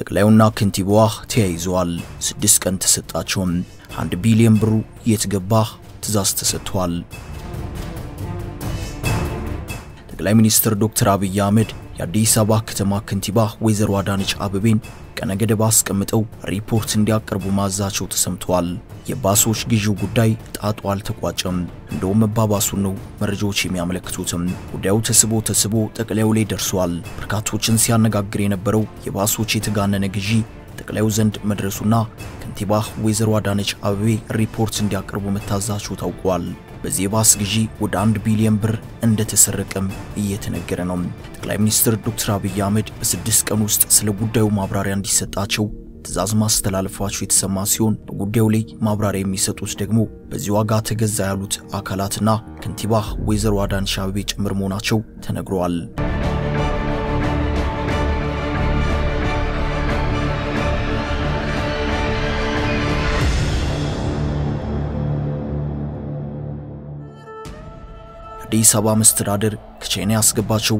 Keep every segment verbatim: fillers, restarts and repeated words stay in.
ጠቅላዩና ከንቲባው ተያይዟል ስድስት ቀን ተሰጣቸው አንድ ቢሊዮን ብር የተገባ ትዛዝ ተሰጥቷል ጠቅላይ ሚኒስትር ዶክተር አብይ አህመድ የአዲስ አበባ ከተማ ከንቲባ ወይዘሮ አዳነች አበቤን ቀነገደ ባስቀምጠው ሪፖርት እንዲያቀርቡ ማዛቸው ተሰምቷል የባሶች ግዢው ጉዳይ ጣጣዋል ተቋጨም እንደው መባባሱ ነው መረጃዎች የሚያመለክቱትም ጉዳዩ ተስቦ ተስቦ ጠቅላዩ ላይ ደርሷል በርካቶችን ሲያነጋግር የነበረው የባሶች የተጋነነ ግዢ ጠቅላዩ ዘንድ መድረሱና ከንቲባ ወይዘሮ አዳነች አበቤ ሪፖርት እንዲያቀርቡ መታዛቸው ታውቋል በዚህ ባስ ግዢ ወደ አንድ ቢሊዮን ብር እንደተሰረቀም እየተነገረ ነው ጠቅላይ ሚኒስትር ዶክተር አብይ አህመድ በስድስት ቀን ውስጥ ስለ ጉዳዩ ማብራሪያ እንዲሰጣቸው ትዛዝ ማስተላለፋቸው የተሰማ ሲሆን በጉዳዩ ላይ ማብራሪያ የሚሰጡት ደግሞ በዚህ ዋጋ ተገዛ ያሉት አካላትና ከንቲባ ወይዘሮ አዳነች አበቤ ጭምር መሆናቸው ተነግሯል ዲሳባ መስተዳድር ከቻይና ያስገባቸው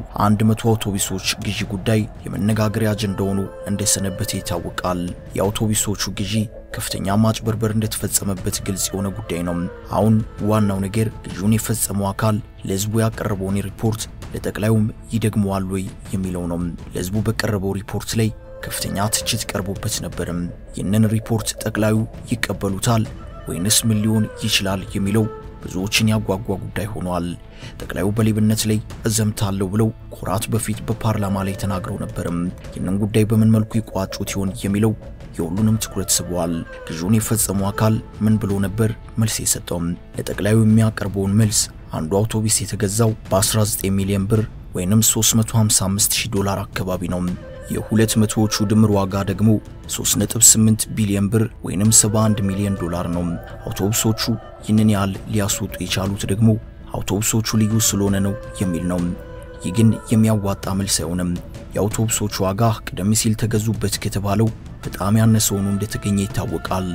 መቶ አውቶቡሶች ግዢ ጉዳይ የመነጋገሪያ አጀንዳ ሆኖ እንደሰነበት ይታወቃል የአውቶቡሶቹ ግዢ ከፍተኛ ማጭበርበር እንደተፈጸመበት ግልጽ የሆነ ጉዳይ ነው አሁን ዋናው ነገር ግዢውን የፈጸመው አካል ለህዝቡ ያቀረበውን ሪፖርት ለጠቅላዩም ይደግመዋል ወይ የሚለው ነው ለህዝቡ በቀረበው ሪፖርት ላይ ከፍተኛ ትችት ቀርቦበት ነበርም ይህንን ሪፖርት ጠቅላዩ ይቀበሉታል ወይስ ምን ሊሆን ይችላል የሚለው ብዙዎችን ያጓጓ ጉዳይ ሆኗል ጠቅላዩ በሊብነት ላይ እዘምታለው ብለው ኮራት በፊት በፓርላማ ላይ ተናግረው ነበርም የነን ጉዳይ በምን መልኩ ይቋጩት ይሆን የሚለው የሁሉንም ትኩረት ስቧል ግዢውን የፈጸመው አካል ምን ብሎ ነበር መልስ የሰጠው ለጠቅላዩ የሚያቀርበውን መልስ አንዱ አውቶቡስ የተገዛው በ19 ሚሊዮን ብር ወይንም ሶስት መቶ ሃምሳ አምስት ሺህ ዶላር አካባቢ ነው የሁለት መቶዎቹ ድምር ዋጋ ደግሞ ሶስት ነጥብ ስምንት ቢሊዮን ብር ወይንም ሰባ አንድ ሚሊዮን ዶላር ነው አውቶቡሶቹ ይንን ያህል ሊያስወጡ የቻሉት ደግሞ አውቶቡሶቹ ልዩ ስለሆነ ነው የሚል ነው ይግን የሚያዋጣ መልስ አይሆንም የአውቶቡሶቹ ዋጋ ቀደም ሲል ተገዙበት ከተባለው በጣም ያነሰ ሆኖ እንደተገኘ ይታወቃል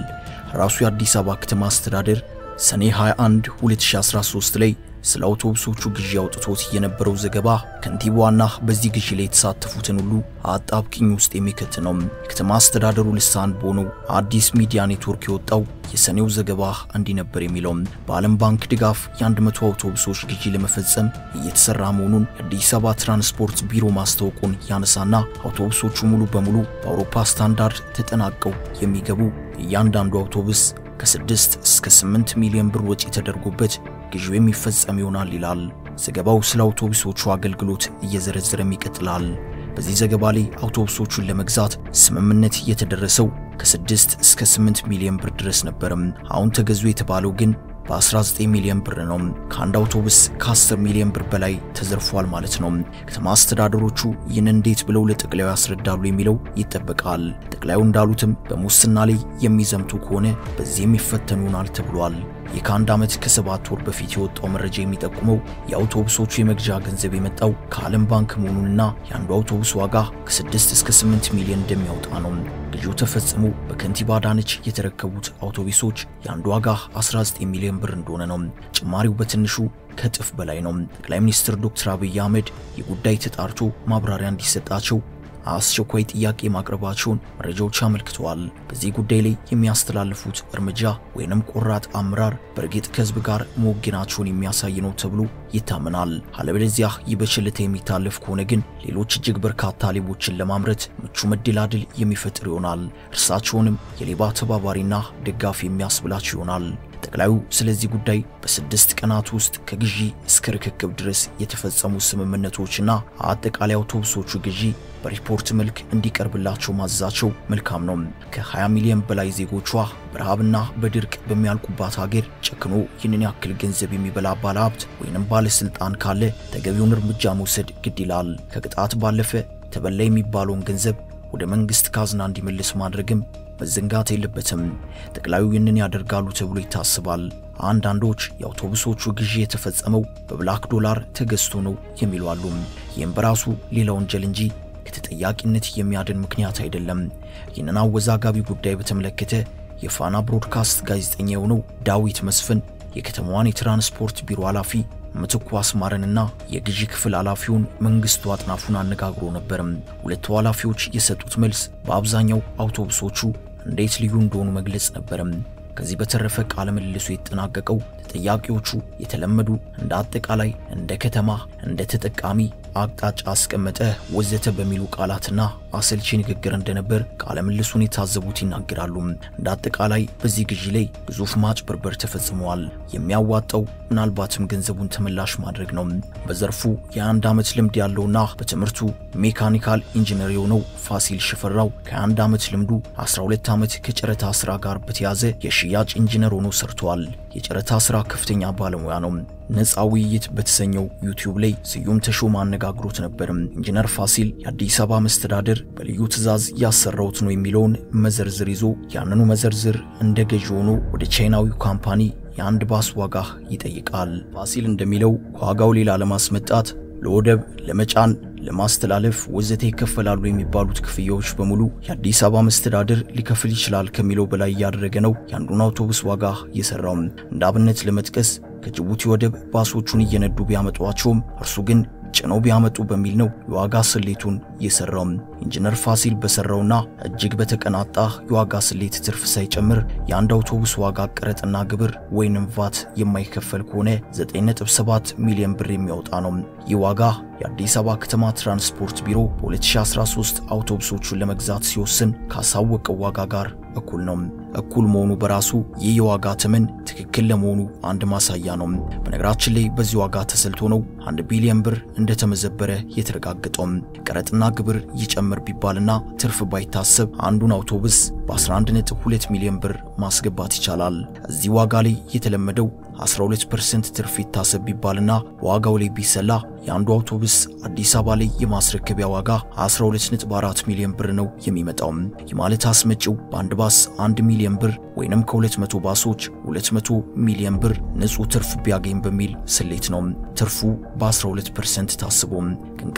ራሱ የአዲስ አበባ ከተማ አስተዳደር ሰኔ ሃያ አንድ ሁለት ሺህ አስራ ሶስት ላይ ስለ አውቶቡሶቹ ግዢ አውጥቶት የነበረው ዘገባ ከንቲባውና በዚህ ግዢ ላይ ተሳተፉትን ሁሉ አጣብቂኝ ውስጥ የሚከት ነው ከተማ አስተዳደሩ ልሳን ቦኖ አዲስ ሚዲያ ኔትወርክ የወጣው የሰኔው ዘገባ እንዲ ነበር የሚለው በአለም ባንክ ድጋፍ መቶ አውቶቡሶች ግዢ ለመፈጸም እየተሰራ መሆኑን አዲስ አበባ ትራንስፖርት ቢሮ ማስታወቁን ያነሳና አውቶቡሶቹ ሙሉ በሙሉ በአውሮፓ ስታንዳርድ ተጠናቀው የሚገቡ ያንዳንዱ አውቶቡስ ከስድስት እስከ ስምንት ሚሊዮን ብር ወጪ ተደርጎበት ግዢው የሚፈጸም ይሆናል ይላል ዘገባው ስለ አውቶቡሶቹ አገልግሎት እየዘረዘረም ይቀጥላል በዚህ ዘገባ ላይ አውቶቡሶቹን ለመግዛት ስምምነት እየተደረሰው ከስድስት እስከ ስምንት ሚሊዮን ብር ድረስ ነበርም አሁን ተገዙ የተባለው ግን በ19 ሚሊዮን ብር ነው ከአንድ አውቶቡስ ከ10 ሚሊዮን ብር በላይ ተዘርፏል ማለት ነው ከተማ አስተዳደሮቹ ይህን እንዴት ብለው ለጠቅላዩ ያስረዳሉ የሚለው ይተበቃል ጠቅላዩ እንዳሉትም በሙስና ላይ የሚዘምቱ ከሆነ በዚህ የሚፈተኑናል ተብሏል የካንዳ አመት ከሰባት ወር በፊት የወጣው መረጃ የሚጠቁመው የአውቶቡሶቹ የመግዣ ገንዘብ የመጣው ከአለም ባንክ መሆኑንና ያንዱ አውቶቡስ ዋጋ ከስድስት እስከ ስምንት ሚሊዮን እንደሚያወጣ ነው ግዢው ተፈጽሞ በከንቲባ አዳነች የተረከቡት አውቶቡሶች ያንዱ ዋጋ አስራ ዘጠኝ ሚሊዮን ብር እንደሆነ ነው ጭማሪው በትንሹ ከጥፍ በላይ ነው ጠቅላይ ሚኒስትር ዶክተር አብይ አህመድ የጉዳይ ተጣርቶ ማብራሪያ እንዲሰጣቸው አስቸኳይ ጥያቄ ማቅረባቸውን መረጃዎች አመልክተዋል በዚህ ጉዳይ ላይ የሚያስተላልፉት እርምጃ ወይንም ቆራጥ አምራር በርግጥ ከህዝብ ጋር ሞግናቸውን የሚያሳይ ነው ተብሎ ይታመናል አለበለዚያ ይበችልተ የሚታለፍ ከሆነ ግን ሌሎች እጅግ በርካታ ሌቦችን ለማምረት ምቹ መደላድል የሚፈጥር ይሆናል እርሳቸውንም የሌባ ተባባሪና ድጋፍ የሚያስብላቸው ይሆናል ጠቅላዩ ስለዚህ ጉዳይ በስድስት ቀናት ውስጥ ከግዢ እስከ ርክክብ ድረስ የተፈጸሙ ስምምነቶችና አጠቃላይ አውቶቡሶቹ ግዢ በሪፖርት መልክ እንዲቀርብላቸው ማዛቸው መልካም ነው ከ20 ሚሊዮን በላይ ዜጎቿ በራብና በድርቅ በሚያልቁባት ሀገር ጨክኖ ይንን ያክል ገንዘብ የሚበላ ባለሀብት ወይንም ባለስልጣን ካለ ተገቢውን እርምጃ መውሰድ ግድ ይላል ከቅጣት ባለፈ ተበላ የሚባለውን ገንዘብ ወደ መንግስት ካዝና እንዲመለስ ማድረግም በዝንጋት የለበትም ጠቅላዩ ይንን ያደርጋሉ ተብሎ ይታሰባል አንዳንዶች የአውቶቡሶቹ ግዢ የተፈጸመው በብላክ ዶላር ተገዝቶ ነው የሚሉ አሉ ይህም በራሱ ሌላ ወንጀል እንጂ ከተጠያቂነት የሚያድን ምክንያት አይደለም ይህንን አወዛጋቢ ጉዳይ በተመለከተ የፋና ብሮድካስት ጋዜጠኛ የሆነው ዳዊት መስፍን የከተማዋን የትራንስፖርት ቢሮ ኃላፊ መተኳስማረንና የግዢ ክፍል አላፊውን መንግስቱ አጥናፉን አነጋግሮ ነበር ሁለት ዋላፊዎች የሰጡት መልስ በአብዛኛው አውቶቡሶቹ እንዴት ልዩ እንደሆኑ መግለጽ ነበር ከዚህ በተረፈ ቃለ ምልልሱ የተናገቀው ተጠያቂዎቹ የተለመዱ እንደ አጠቃላይ እንደ ከተማ እንደ ተጠቃሚ አቅጣጫ አስቀመጠ ወዘተ በሚሉ ቃላትና አሰልቺ ንግግር እንደነበር ቃለ ምልልሱን የታዘቡት ይናገራሉ እንደ አጠቃላይ በዚህ ግዢ ላይ ብዙ ማጭበርበር ተፈጽሟል የሚያዋጣው ምናልባትም ገንዘቡን ተመላሽ ማድረግ ነው በዘርፉ የአንድ አመት ልምድ ያለውና በትምርቱ ሜካኒካል ኢንጂነር የሆነው ፋሲል ሽፈራው ከአንድ አመት ልምዱ አስራ ሁለት አመት ከጨረታ ስራ ጋር በተያዘ የሽያጭ ኢንጂነር ሆኖ ሰርቷል የጨረታ ስራ ከፍተኛ ባለሙያ ነው ነፃው ይይት በተሰኘው ዩቲዩብ ላይ ስዩም ተሾማ አነጋግሮት ነበር ኢንጂነር ፋሲል የአዲስ አበባ መስተዳድር በልዩ ትዕዛዝ ያሰራውት ነው የሚለውን መዘርዝር ይዞ ያንኑ መዘርዝር እንደገዥ ሆኖ ወደ ቻይናዊው ካምፓኒ ያንድ ባስ ዋጋ ይጠይቃል ፋሲል እንደሚለው ዋጋው ሌላ ለማስመጣት ለወደብ ለመጫን ለማስተላለፍ ወዘተ ይከፈላሉ የሚባሉት ክፍያዎች በሙሉ የአዲስ አበባ መስተዳድር ሊከፍል ይችላል ከሚለው በላይ ያደረገ ነው ያንዱን አውቶቡስ ዋጋ እየሰራው እንዳብነት ለመጥቀስ ከጅቡቲ ወደብ ባሶቹን እየነዱ ቢያመጡዋቸው እርሱ ግን ጭነው ቢያመጡ በሚል ነው የዋጋ ስሌቱን እየሰራው ኢንጂነር ፋሲል በሰራውና እጅግ በተቀናጣ የዋጋ ስሌት ትርፍ ሳይጨምር ያንድ አውቶቡስ ዋጋ ቀረጥና ግብር ወይንም ቫት የማይከፈል ከሆነ ዘጠኝ ነጥብ ሰባት ሚሊዮን ብር የሚያወጣ ነው የዋጋ የአዲስ አበባ ከተማ ትራንስፖርት ቢሮ በ2013 አውቶቡሶቹን ለመግዛት ሲወስን ካሳወቀው ዋጋ ጋር እኩል ነው እኩል መሆኑ በራሱ የየዋጋ ተመን ትክክል ለመሆኑ አንድ ማሳያ ነው በነገራችን ላይ በዚህ ዋጋ ተሰልቶ ነው አንድ ቢሊዮን ብር እንደተመዘበረ የተረጋገጠው ቀረጥና ግብር ይጨምር ቢባልና ትርፍ ባይታሰብ አንዱን አውቶቡስ በ11.2 ሚሊዮን ብር ማስገባት ይቻላል እዚህ ዋጋ ላይ የተለመደው አስራ ሁለት ፐርሰንት ትርፍ ይታሰብ ቢባልና ዋጋው ላይ ቢሰላ ያንዱ አውቶቡስ አዲስ አበባ ላይ የማስረከቢያ ዋጋ አስራ ሁለት ነጥብ አራት ሚሊዮን ብር ነው የሚመጣው ይማለት አስመጪው በአንድ ባስ አንድ ሚሊዮን ብር ወይንም ከ200 ባሶች ሁለት መቶ ሚሊዮን ብር ንጹህ ትርፍ ቢያገኝ በሚል ስሌት ነው ትርፉ በ12% ታስቦ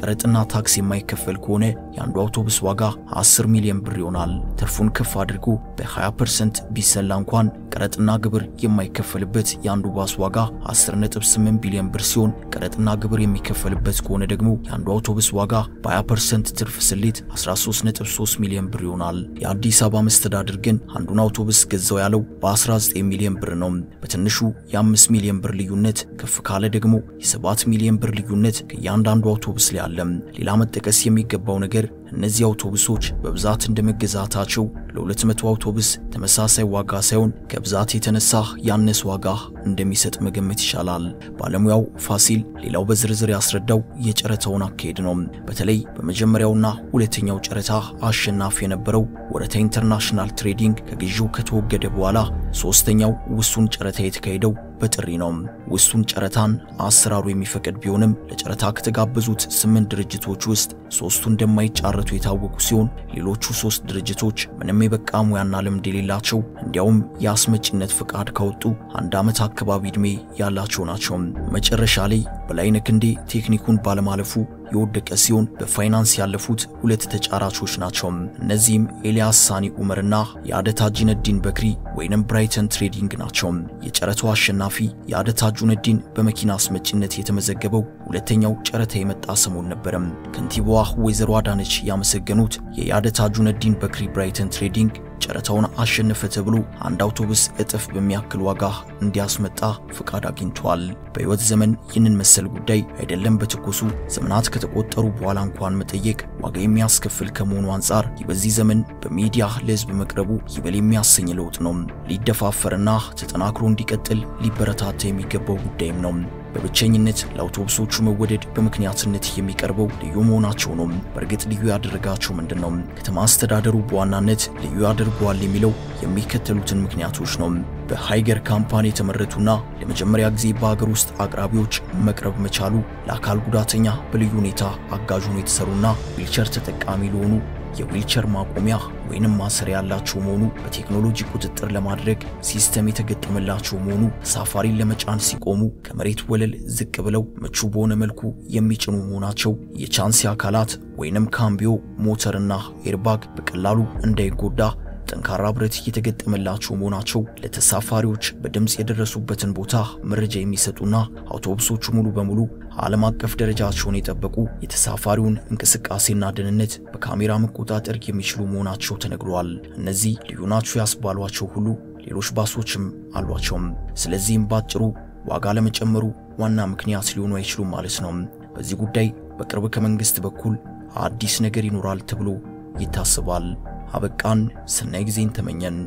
ቀረጥና ታክስ የማይከፈል ከሆነ ያንዱ አውቶቡስ ዋጋ አስር ሚሊዮን ብር ይሆናል ትርፉን ከፍ አድርጎ በ20% ቢሰላ እንኳን ቀረጥና ግብር የማይከፈልበት ያንዱ ባስ ዋጋ አስር ነጥብ ስምንት ቢሊዮን ብር ሲሆን ቀረጥና ግብር የሚከፈልበት ከሆነ ደግሞ ያንዱ አውቶቡስ ዋጋ በ20% ትርፍ ስሌት አስራ ሶስት ነጥብ ሶስት ሚሊዮን ብር ይሆናል የአዲስ አበባ መስተዳድር ግን አንዱን አውቶቡስ ገዛው ያለው በ19 ሚሊዮን ብር ነው በትንሹ የ5 ሚሊዮን ብር ልዩነት ከፍ ካለ ደግሞ የ7 ሚሊዮን ብር ልዩነት ከያንዳንዱ አውቶቡስ ሊያለም ሌላ መጥቀስ የሚገባው ነገር እነዚህ አውቶቡሶች በብዛት እንደመገዛታቸው ለ200 አውቶቡስ ተመሳሳይ ዋጋ ሳይሆን ከብዛት የተነሳ ያነሰ ዋጋ እንደሚሰጥ መገመት ይቻላል ባለሙያው ፋሲል ሌላው በዝርዝር ያስረዳው የጨረታውን አካሄድ ነው በተለይ በመጀመሪያውና ሁለተኛው ጨረታ አሸናፊ የነበረው ወረታ ኢንተርናሽናል ትሬዲንግ ከግዢው ከተወገደ በኋላ ሶስተኛው ውሱን ጨረታ የተካሄደው በጥሪ ነው ውሱን ጨረታን አስራሩ የሚፈቅድ ቢሆንም ለጨረታ ከተጋበዙት ስምንት ድርጅቶች ውስጥ ሶስቱ እንደማይጫረቱ የታወቁ ሲሆን ሌሎቹ ሶስት ድርጅቶች ምንም የበቃሙ ያና ልምድ የሌላቸው እንዲያውም ያስመጭነት ፍቃድ ካወጡ አንድ አመት አከባቢ እድሜ ያላቸው ናቸው መጨረሻ ላይ በላይነክ እንዴ ቴክኒኩን ባለማለፉ የወደቀ ሲሆን በፋይናንስ ያለፉት ሁለት ተጫራቾች ናቸው እነዚህም ኤልያስ ሳኒ ኡመርና ያደታጅነዲን በክሪ ወይንም ብራይተን ትሬዲንግ ናቸው የጨረታው አሸናፊ ያደታጅነዲን በመኪና አስመጭነት የተመዘገበው ሁለተኛው ጨረታ የመጣ ሰሞን ነበር ከንቲባዋ ወይዘሮ አዳነች ያመሰገኑት የያደታጅነዲን በክሪ ብራይተን ትሬዲንግ ጨረታውን አሸነፈ ተብሎ አንድ አውቶቡስ እጥፍ በሚያክል ዋጋ እንዲያስመጣ ፍቃድ አግኝቷል በህይወት ዘመን ይህንን መሰል ጉዳይ አይደለም በትኩሱ ዘመናት ከተቆጠሩ በኋላ እንኳን መጠየቅ ዋጋ የሚያስከፍል ከመሆኑ አንፃር በዚህ ዘመን በሚዲያ ለህዝብ መቅረቡ ይበል የሚያሰኝ ለውጥ ነው ሊደፋፈርና ተጠናክሮ እንዲቀጥል ሊበረታታ የሚገባው ጉዳይም ነው በብቸኝነት ለአውቶቡሶቹ መወደድ በምክንያትነት የሚቀርበው ልዩ መሆናቸው ነው በርግጥ ልዩ ያደረጋቸው ምንድነው ከተማ አስተዳደሩ በዋናነት ልዩ ያደርጓል የሚለው የሚከተሉትን ምክንያቶች ነው በሃይገር ካምፓኒ ተመረቱና ለመጀመሪያ ጊዜ በአገር ውስጥ አቅራቢዎች መቅረብ መቻሉ ለአካል ጉዳተኛ በልዩ ሁኔታ አጋዥ ሆኖ የተሰሩና ዊልቸር ተጠቃሚ ሊሆኑ የዊልቸር ማቆሚያ ወይንም ማሰሪያ ያላቸው መሆኑ በቴክኖሎጂ ቁጥጥር ለማድረግ ሲስተም የተገጠመላቸው መሆኑ ሳፋሪ ለመጫን ሲቆሙ ከመሬት ወለል ዝቅ ብለው ምቹ በሆነ መልኩ የሚጭኑ መሆናቸው የቻንስ አካላት ወይንም ካምቢዮ ሞተርና ኤርባግ በቀላሉ እንዳይጎዳ ጠንካራ ብረት እየተገጠመላቸው መሆናቸው ለተሳፋሪዎች በደምጽ የደረሱበትን ቦታ መረጃ የሚሰጡና አውቶቡሶቹ ሙሉ በሙሉ ዓለም አቀፍ ደረጃቸውን የጠበቁ የተሳፋሪውን እንቅስቃሴና ደህንነት በካሜራ መቆጣጠር የሚችሉ መሆናቸው ተነግሯል። እነዚህ ልዩናቸው ያስባሏቸው ሁሉ ሌሎች ባሶችም አሏቸው። ስለዚህም ባጭሩ ዋጋ ለመጨመሩ ዋና ምክንያት ሊሆኑ አይችሉ ማለት ነው። በዚህ ጉዳይ በቅርብ ከመንግስት በኩል አዲስ ነገር ይኖራል ተብሎ ይታሰባል። አበቃን። ሰናይ ጊዜን ተመኘን።